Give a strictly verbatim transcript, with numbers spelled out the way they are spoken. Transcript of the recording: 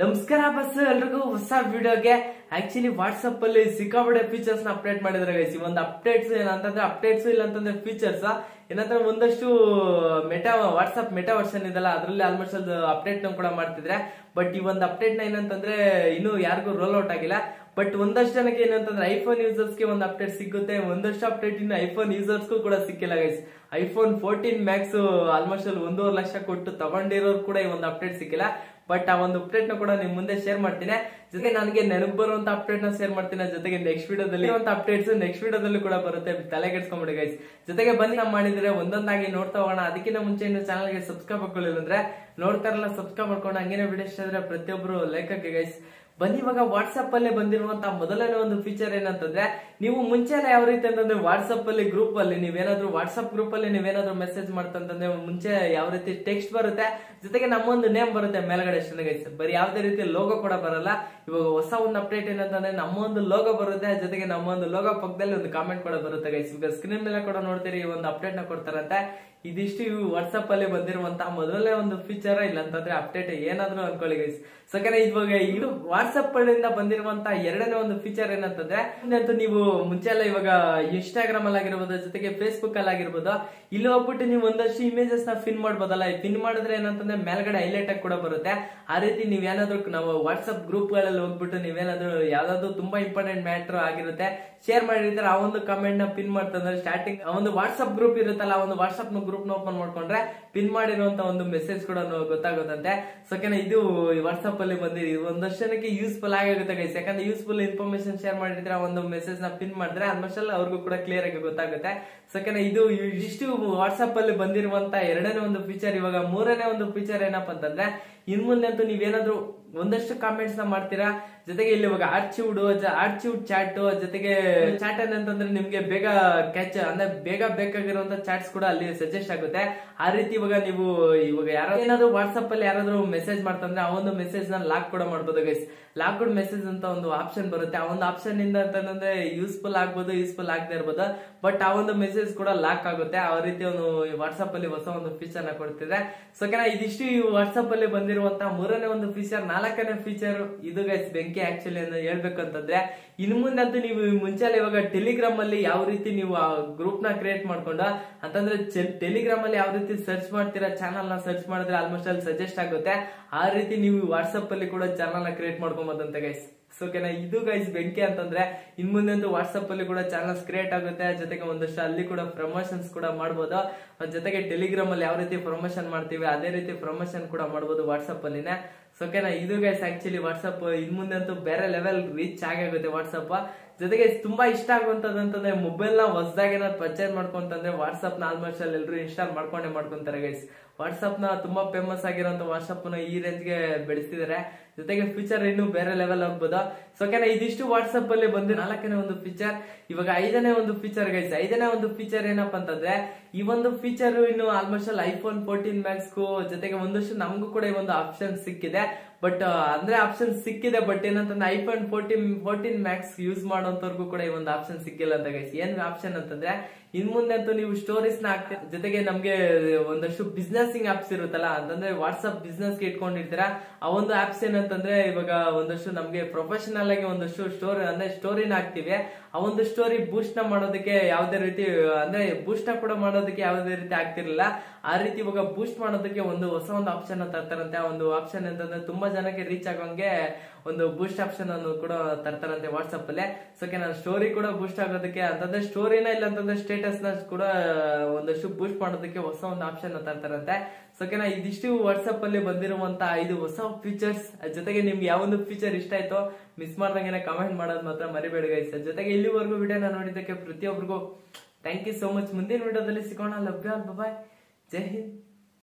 ನಮಸ್ಕಾರ ಬಸ್ ಎಲ್ಲರಿಗೂ ಹೊಸ ವಿಡಿಯೋಗೆ ಆಕ್ಚುಲಿ ವಾಟ್ಸ್ಆಪ್ ಅಲ್ಲಿ ಸಿಕ್ಕಾಪಟ್ಟೆ ಫೀಚರ್ಸ್ ನ ಅಪ್ಡೇಟ್ ಮಾಡಿದ್ರೆ ಗೈಸ್ ಈ ಒಂದು ಅಪ್ಡೇಟ್ಸ್ ಏನಂತಂದ್ರೆ ಅಪ್ಡೇಟ್ಸ್ ಇಲ್ಲ ಅಂತಂದ್ರೆ ಫೀಚರ್ಸ್ ಏನಂದ್ರೆ ಒಂದಷ್ಟು ಮೆಟಾ ವಾಟ್ಸ್ಆಪ್ ಮೆಟಾ ವರ್ಷನ್ ಇದಲ್ಲ ಅದರಲ್ಲಿ ಆಲ್ಮೋಸ್ಟ್ ಅದು ಅಪ್ಡೇಟ್ ನ ಕೂಡ ಮಾಡ್ತಿದ್ರೆ ಬಟ್ ಈ ಒಂದು ಅಪ್ಡೇಟ್ ನ ಏನಂತಂದ್ರೆ ಇನ್ನು ಯಾರಿಗೂ ರೋಲ್ ಔಟ್ ಆಗಿಲ್ಲ ಬಟ್ ಒಂದಷ್ಟು ಜನಕ್ಕೆ ಏನಂತಂದ್ರೆ ಐಫೋನ್ ಯೂಸರ್ಸ್ಗೆ ಒಂದು ಅಪ್ಡೇಟ್ ಸಿಗುತ್ತೆ, ಒಂದಷ್ಟು ಅಪ್ಡೇಟ್ ಇನ್ನು ಐಫೋನ್ ಯೂಸರ್ಸ್ಗೂ ಕೂಡ ಸಿಕ್ಕಿಲ್ಲ guys. IPhone fourteen max almost ಅಲ್ಲಿ ಒಂದೂವರೆ ಲಕ್ಷ ಕೊಟ್ಟು ತಗೊಂಡಿರೋರು ಕೂಡ ಈ ಒಂದು ಅಪ್ಡೇಟ್ ಸಿಕ್ಕಿಲ್ಲ. ಬಟ್ ಆ ಒಂದು ಅಪ್ಡೇಟ್ ನ ಕೂಡ ನಿಮ್ ಮುಂದೆ ಶೇರ್ ಮಾಡ್ತೀನಿ, ಜೊತೆಗೆ ನನಗೆ ನೆನಪು ಬರುವಂತ ಅಪ್ಡೇಟ್ ನ ಶೇರ್ ಮಾಡ್ತೀನಿ, ಜೊತೆಗೆ ನೆಕ್ಸ್ಟ್ ವಿಡಿಯೋದಲ್ಲಿ ಅಪ್ಡೇಟ್ಸ್ ನೆಕ್ಸ್ಟ್ ವಿಡಿಯೋದಲ್ಲೂ ಕೂಡ ಬರುತ್ತೆ, ತಲೆ ಕೆಡಿಸ್ಕೊಂಬಿಡಿ ಗೈಸ್. ಜೊತೆಗೆ ಬನ್ನಿ ನಾವು ಮಾಡಿದ್ರೆ ಒಂದೊಂದಾಗಿ ನೋಡ್ತಾ ಹೋಗೋಣ. ಅದಕ್ಕಿಂತ ಮುಂಚೆ ಇನ್ನು ಚಾನಲ್ಗೆ ಸಬ್ಸ್ಕ್ರೈಬ್ ಮಾಡ್ಕೊಳ್ಳಿಲ್ಲ ಅಂದ್ರೆ ನೋಡ್ತಾರಲ್ಲ ಸಬ್ಸ್ಕ್ರೈಬ್ ಮಾಡ್ಕೊಂಡು ಹಂಗೇನೆ ವಿಡಿಯೋ ಇಷ್ಟ ಪ್ರತಿಯೊಬ್ರು ಲೈಕ್ ಹಾಕಿ ಗೈಸ್. ಬನ್ನಿ ಇವಾಗ ವಾಟ್ಸ್ಆಪ್ ಅಲ್ಲೇ ಬಂದಿರುವಂತಹ ಮೊದಲನೇ ಒಂದು ಫೀಚರ್ ಏನಂತಂದ್ರೆ, ನೀವು ಮುಂಚೆನೇ ಯಾವ ರೀತಿ ಅಂತಂದ್ರೆ ವಾಟ್ಸ್ಆಪ್ ಅಲ್ಲಿ ಗ್ರೂಪ್ ಅಲ್ಲಿ ನೀವೇನಾದ್ರೂ ವಾಟ್ಸ್ಆಪ್ ಗ್ರೂಪ್ ಅಲ್ಲಿ ನೀವೇನಾದ್ರೂ ಮೆಸೇಜ್ ಮಾಡ್ತಂತಂದ್ರೆ ಮುಂಚೆ ಯಾವ ರೀತಿ ಟೆಕ್ಸ್ಟ್ ಬರುತ್ತೆ, ಜೊತೆಗೆ ನಮ್ಮೊಂದು ನೇಮ್ ಬರುತ್ತೆ ಮೇಲ್ಗಡೆ ಗೈಸ್, ಬರೀ ಯಾವ್ದೇ ರೀತಿ ಲೋಗೋ ಕೂಡ ಬರಲ್ಲ. ಇವಾಗ ಹೊಸ ಒಂದು ಅಪ್ಡೇಟ್ ಏನಂತಂದ್ರೆ ನಮ್ಮೊಂದು ಲೋಗೋ ಬರುತ್ತೆ, ಜೊತೆಗೆ ನಮ್ಮೊಂದು ಲೋಗೋ ಪಕ್ಕದಲ್ಲಿ ಒಂದು ಕಾಮೆಂಟ್ ಕೂಡ ಬರುತ್ತೆ ಗೈಸ್. ಇವಾಗ ಸ್ಕ್ರೀನ್ ಮೇಲೆ ಕೂಡ ನೋಡ್ತೀರಿ ಈ ಒಂದು ಅಪ್ಡೇಟ್ ನ ಕೊಡ್ತಾರಂತೆ. ಇದಿಷ್ಟು ಇವು ವಾಟ್ಸ್ಆಪ್ ಅಲ್ಲಿ ಬಂದಿರುವಂತಹ ಮೊದಲನೇ ಒಂದು ಫೀಚರ್, ಇಲ್ಲ ಅಂತಂದ್ರೆ ಅಪ್ಡೇಟ್ ಏನಾದ್ರು ಅನ್ಕೊಳ್ಳಿ ಗೈಸ್. ಸಕನೆ ಇವಾಗ ಇದು ವಾಟ್ಸ್ಆಪ್ ಅಲ್ಲಿಂದ ಬಂದಿರುವಂತಹ ಎರಡನೇ ಒಂದು ಫೀಚರ್ ಏನಂತಂದ್ರೆ, ಅಂತೂ ನೀವು ಮುಂಚೆ ಎಲ್ಲ ಇವಾಗ ಇನ್ಸ್ಟಾಗ್ರಾಮ್ ಅಲ್ಲಿ ಆಗಿರ್ಬೋದು, ಜೊತೆಗೆ ಫೇಸ್ಬುಕ್ ಅಲ್ಲಿ ಆಗಿರ್ಬೋದು, ಇಲ್ಲಿ ಹೋಗ್ಬಿಟ್ಟು ನೀವು ಒಂದಷ್ಟು ಇಮೇಜಸ್ ನ ಪಿನ್ ಮಾಡ್ಬೋದಲ್ಲ. ಪಿನ್ ಮಾಡಿದ್ರೆ ಏನಂತಂದ್ರೆ ಮೇಲ್ಗಡೆ ಹೈಲೈಟ್ ಆಗಿ ಕೂಡ ಬರುತ್ತೆ. ಆ ರೀತಿ ನೀವೇನಾದ್ರೂ ನಾವು ವಾಟ್ಸ್ಆಪ್ ಗ್ರೂಪ್ ಗಳಲ್ಲಿ ಹೋಗ್ಬಿಟ್ಟು ನೀವೇನಾದ್ರೂ ಯಾವ್ದಾದ್ರು ತುಂಬಾ ಇಂಪಾರ್ಟೆಂಟ್ ಮ್ಯಾಟರ್ ಆಗಿರುತ್ತೆ ಶೇರ್ ಮಾಡಿದ್ರೆ ಆ ಒಂದು ಕಮೆಂಟ್ ನ ಪಿನ್ ಮಾಡ್ತಂದ್ರೆ ಸ್ಟಾರ್ಟಿಂಗ್ ಆ ಒಂದು ವಾಟ್ಸ್ಆಪ್ ಗ್ರೂಪ್ ಇರುತ್ತಲ್ಲ, ಆ ಒಂದು ವಾಟ್ಸ್ಆಪ್ ನ ಗ್ರೂಪ್ ನ ಓಪನ್ ಮಾಡ್ಕೊಂಡ್ರೆ ಪಿನ್ ಮಾಡಿರುವಂತ ಒಂದು ಮೆಸೇಜ್ ಕೂಡ ಗೊತ್ತಾಗುತ್ತಂತೆ. ಸೊಕೆನಾ ಇದು ವಾಟ್ಸ್ಆಪ್ ಅಲ್ಲಿ ಬಂದಿದೆ, ಒಂದಷ್ಟು ಜನಕ್ಕೆ ಯೂಸ್ಫುಲ್ ಆಗಿರುತ್ತೆ ಗೈಸ್. ಯಾಕಂದ್ರೆ ಯೂಸ್ಫುಲ್ ಇನ್ಫಾರ್ಮೇಶನ್ ಶೇರ್ ಮಾಡಿದ್ರೆ ಆ ಒಂದು ಮೆಸೇಜ್ ನ ಪಿನ್ ಮಾಡಿದ್ರೆ ಆಲ್ಮೋಸ್ಟ್ ಅಲ್ಲಿ ಅವ್ರಿಗೂ ಕೂಡ ಕ್ಲಿಯರ್ ಆಗಿ ಗೊತ್ತಾಗುತ್ತೆ. ಸೊಕೆನಾ ಇದು ಇಷ್ಟು ವಾಟ್ಸ್ಆಪ್ ಅಲ್ಲಿ ಬಂದಿರುವಂತ ಎರಡನೇ ಒಂದು ಫೀಚರ್. ಇವಾಗ ಮೂರನೇ ಒಂದು ಫೀಚರ್ ಏನಪ್ಪಾ ಅಂತಂದ್ರೆ, ಇನ್ ಮುಂದೆ ಅಂತೂ ನೀವೇನಾದ್ರೂ ಒಂದಷ್ಟು ಕಾಮೆಂಟ್ಸ್ ನ ಮಾಡ್ತೀರಾ, ಜೊತೆಗೆ ಇಲ್ಲಿ ಇವಾಗ ಆರ್ಚಿವ್ಡ್ ಆರ್ಚಿವ್ಡ್ ಚಾಟ್, ಜೊತೆಗೆ ಚಾಟ್ ಏನಂತಂದ್ರೆ ನಿಮ್ಗೆ ಬೇಗ ಕ್ಯಾಚ್ ಅಂದ್ರೆ ಬೇಗ ಬೇಕಾಗಿರುವಂತ ಚಾಟ್ಸ್ ಕೂಡ ಅಲ್ಲಿ ಸಜೆಸ್ಟ್ ಆಗುತ್ತೆ. ಆ ರೀತಿ ಇವಾಗ ನೀವು ಇವಾಗ ಯಾರು ಏನಾದ್ರು ವಾಟ್ಸ್ಆಪ್ ಅಲ್ಲಿ ಯಾರಾದ್ರೂ ಮೆಸೇಜ್ ಮಾಡ್ತಂದ್ರೆ ಆ ಒಂದು ಮೆಸೇಜ್ ನ ಲಾಕ್ ಕೂಡ ಮಾಡ್ಬೋದು ಗೈಸ್. ಲಾಕ್ಡ್ ಮೆಸೇಜ್ ಅಂತ ಒಂದು ಆಪ್ಷನ್ ಬರುತ್ತೆ, ಆ ಒಂದು ಆಪ್ಷನ್ ಇಂದ ಅಂತಂದ್ರೆ ಯೂಸ್ಫುಲ್ ಆಗ್ಬೋದು, ಯೂಸ್ಫುಲ್ ಆಗದೆ ಇರ್ಬೋದು, ಬಟ್ ಆ ಒಂದು ಮೆಸೇಜ್ ಕೂಡ ಲಾಕ್ ಆಗುತ್ತೆ. ಆ ರೀತಿ ಒಂದು ವಾಟ್ಸ್ಆಪ್ ಅಲ್ಲಿ ಹೊಸ ಒಂದು ಫೀಚರ್ ನ ಕೊಡ್ತಿದೆ. ಸೊಕೆನಾ ಇದಿಷ್ಟು ಈ ವಾಟ್ಸ್ಆಪ್ ಅಲ್ಲಿ ಬಂದಿರುವಂತಹ ಮೂರನೇ ಒಂದು ಫೀಚರ್. ನಾಲ್ಕನೇ ಫೀಚರ್ ಇದು ಗೈಸ್ ಬೆಂಕಿ ಆಕ್ಚುಲಿ ಹೇಳ್ಬೇಕಂತಂದ್ರೆ, ಇನ್ ಮುಂದಂತೂ ನೀವು ಮುಂಚೆ ಇವಾಗ ಟೆಲಿಗ್ರಾಮ್ ಅಲ್ಲಿ ಯಾವ ರೀತಿ ನೀವು ಆ ಗ್ರೂಪ್ ನ ಕ್ರಿಯೇಟ್ ಮಾಡ್ಕೊಂಡು ಅಂತಂದ್ರೆ ಟೆಲಿಗ್ರಾಮ್ ಅಲ್ಲಿ ಯಾವ ರೀತಿ ಸರ್ಚ್ ಮಾಡ್ತೀರಾ, ಚಾನಲ್ ನ ಸರ್ಚ್ ಮಾಡಿದ್ರೆ ಆಲ್ಮೋಸ್ಟ್ ಅಲ್ಲಿ ಸಜೆಸ್ಟ್ ಆಗುತ್ತೆ. ಆ ರೀತಿ ನೀವು ವಾಟ್ಸ್ಆಪ್ ಅಲ್ಲಿ ಕೂಡ ಚಾನಲ್ ನ ಕ್ರಿಯೇಟ್ ಮಾಡ್ಕೊಂಬಂತ ಗೈಸ್. ಸೊಕೆನಾ ಇದು ಗೈಸ್ ಬೆಂಕಿ ಅಂತಂದ್ರೆ ಇನ್ ಮುಂದೆ ವಾಟ್ಸ್ಆಪ್ ಅಲ್ಲಿ ಕೂಡ ಚಾನಲ್ಸ್ ಕ್ರಿಯೇಟ್ ಆಗುತ್ತೆ, ಜೊತೆಗೆ ಒಂದಷ್ಟು ಅಲ್ಲಿ ಕೂಡ ಪ್ರಮೋಷನ್ಸ್ ಕೂಡ ಮಾಡಬಹುದು, ಜೊತೆಗೆ ಟೆಲಿಗ್ರಾಮ್ ಅಲ್ಲಿ ಯಾವ ರೀತಿ ಪ್ರಮೋಷನ್ ಮಾಡ್ತೀವಿ ಅದೇ ರೀತಿ ಪ್ರಮೋಷನ್ ಕೂಡ ಮಾಡಬಹುದು ವಾಟ್ಸ್ಆಪ್ ಅಲ್ಲಿನ. ಸೊಕೆನಾ ಇದು ಗೈಸ್ ಆಕ್ಚುಲಿ ವಾಟ್ಸ್ಆಪ್ ಇನ್ ಮುಂದೆ ಬೇರೆ ಲೆವೆಲ್ ರೀಚ್ ಆಗುತ್ತೆ ವಾಟ್ಸ್ಆಪ್. ಜೊತೆಗೆ ತುಂಬಾ ಇಷ್ಟ ಆಗುವಂತದಂತಂದ್ರೆ ಮೊಬೈಲ್ ನ ಹೊಸದಾಗಿ ಏನಾದ್ರು ಪರ್ಚೇಸ್ ಮಾಡ್ಕೊಂತಂದ್ರೆ ವಾಟ್ಸ್ಆಪ್ ನ ಆಲ್ಮೋಸ್ಟ್ ಅಲ್ಲಿ ಎಲ್ಲರೂ ಇನ್ಸ್ಟಾಲ್ ಮಾಡ್ಕೊಂಡೆ ಮಾಡ್ಕೊಂತಾರೆ ಗೈಸ್. ವಾಟ್ಸ್ಆಪ್ ನ ತುಂಬಾ ಫೇಮಸ್ ಆಗಿರೋಂತ ವಾಟ್ಸ್ಆಪ್ ನ ಈ ರೇಂಜ್ ಗೆ ಬೆಳೆಸಿದ್ದಾರೆ, ಜೊತೆಗೆ ಫೀಚರ್ ಇನ್ನು ಬೇರೆ ಲೆವೆಲ್ ಆಗ್ಬೋದು. ಸೊಕೆನಾ ಇದಿಷ್ಟು ವಾಟ್ಸ್ಆಪ್ ಅಲ್ಲಿ ಬಂದು ನಾಲ್ಕನೇ ಒಂದು ಫೀಚರ್. ಇವಾಗ ಐದನೇ ಒಂದು ಫೀಚರ್ ಗೈಸ್. ಐದನೇ ಒಂದು ಫೀಚರ್ ಏನಪ್ಪಾ ಅಂತಂದ್ರೆ, ಈ ಒಂದು ಫೀಚರ್ ಇನ್ನು ಆಲ್ಮೋಸ್ಟ್ ಅಲ್ಲಿ ಐಫೋನ್ ಫೋರ್ಟೀನ್ ಮ್ಯಾಕ್ಸ್ಗೂ ಜೊತೆಗೆ ಒಂದಷ್ಟು ನಮಗೂ ಕೂಡ ಈ ಒಂದು ಆಪ್ಷನ್ ಸಿಕ್ಕಿದೆ. ಬಟ್ ಅಂದ್ರೆ ಆಪ್ಷನ್ ಸಿಕ್ಕಿದೆ, ಬಟ್ ಏನಂತಂದ್ರೆ iPhone fourteen fourteen max use ಮಾಡೋಂತವ್ರಿಗೂ ಕೂಡ ಈ ಒಂದು ಆಪ್ಷನ್ ಸಿಕ್ಕಿಲ್ಲ ಅಂತ ಗೈಸ್. ಏನ್ ಆಪ್ಷನ್ ಅಂತಂದ್ರೆ, ಇನ್ ಮುಂದೆ ಅಂತೂ ನೀವು ಸ್ಟೋರೀಸ್ ನ ಹಾಕ್ತೀರ, ಜೊತೆಗೆ ನಮ್ಗೆ ಒಂದಷ್ಟು ಬಿಸ್ನೆಸಿಂಗ್ ಆಪ್ಸ್ ಇರುತ್ತಲ್ಲ ಅಂತಂದ್ರೆ ವಾಟ್ಸ್ಆಪ್ ಬಿಸ್ನೆಸ್ ಗೆ ಇಟ್ಕೊಂಡಿರ್ತೀರಾ, ಆ ಒಂದು ಆಪ್ಸ್ ಏನಂತಂದ್ರೆ ಇವಾಗ ಒಂದಷ್ಟು ನಮ್ಗೆ ಪ್ರೊಫೆಷನಲ್ ಆಗಿ ಒಂದಷ್ಟು ಸ್ಟೋರಿ ಅಂದ್ರೆ ಸ್ಟೋರಿನ ಹಾಕ್ತಿವಿ. ಆ ಒಂದು ಸ್ಟೋರಿ ಬೂಸ್ಟ್ ನ ಮಾಡೋದಕ್ಕೆ ಯಾವ್ದೇ ರೀತಿ ಅಂದ್ರೆ ಬೂಸ್ಟ್ ನ ಕೂಡ ಮಾಡೋದಕ್ಕೆ ಯಾವ್ದೇ ರೀತಿ ಆಗ್ತಿರ್ಲಿಲ್ಲ. ಆ ರೀತಿ ಇವಾಗ ಬೂಸ್ಟ್ ಮಾಡೋದಕ್ಕೆ ಒಂದು ಹೊಸ ಒಂದು ಆಪ್ಷನ್ ತರ್ತಾರಂತೆ. ಆ ಒಂದು ಆಪ್ಷನ್ ಅಂತಂದ್ರೆ ತುಂಬಾ ಜನಕ್ಕೆ ರೀಚ್ ಆಗೋಂಗೆ ಒಂದು ಬೂಸ್ಟ್ ಆಪ್ಷನ್ ಅನ್ನು ಕೂಡ ತರ್ತಾರಂತೆ ವಾಟ್ಸ್ಆಪ್ ಅಲ್ಲೇ. ಸೊಕೆನಾ ಸ್ಟೋರಿ ಕೂಡ ಬೂಸ್ಟ್ ಆಗೋದಕ್ಕೆ ಅಂತಂದ್ರೆ ಸ್ಟೋರಿನ ಇಲ್ಲ ಅಂತಂದ್ರೆ ಸ್ಟೇಟಸ್ ನ ಕೂಡ ಒಂದಷ್ಟು ಬೂಸ್ಟ್ ಮಾಡೋದಕ್ಕೆ ಹೊಸ ಒಂದು ಆಪ್ಷನ್ ತರ್ತಾರಂತೆ. ಸೊಕೆನಾ ಇದಿಷ್ಟು ವಾಟ್ಸ್ಆಪ್ ಅಲ್ಲಿ ಬಂದಿರುವಂತಹ ಐದು ಹೊಸ ಫೀಚರ್ಸ್. ಜೊತೆಗೆ ನಿಮ್ಗೆ ಯಾವೊಂದು ಫೀಚರ್ ಇಷ್ಟ ಆಯ್ತೋ ಮಿಸ್ ಮಾಡ್ದಂಗೆ ಕಮೆಂಟ್ ಮಾಡೋದು ಮಾತ್ರ ಮರಿಬೇಡಿ ಗೈಸ್. ಜೊತೆಗೆ ಇಲ್ಲಿವರೆಗೂ ವಿಡಿಯೋನ ನೋಡಿದ್ದಕ್ಕೆ ಪ್ರತಿಯೊಬ್ಬರಿಗೂ ಥ್ಯಾಂಕ್ ಯು ಸೋ ಮಚ್. ಮುಂದಿನ ವಿಡಿಯೋದಲ್ಲಿ ಸಿಗೋಣ. Love you all, bye bye, ಜೈ ಹಿಂದ್.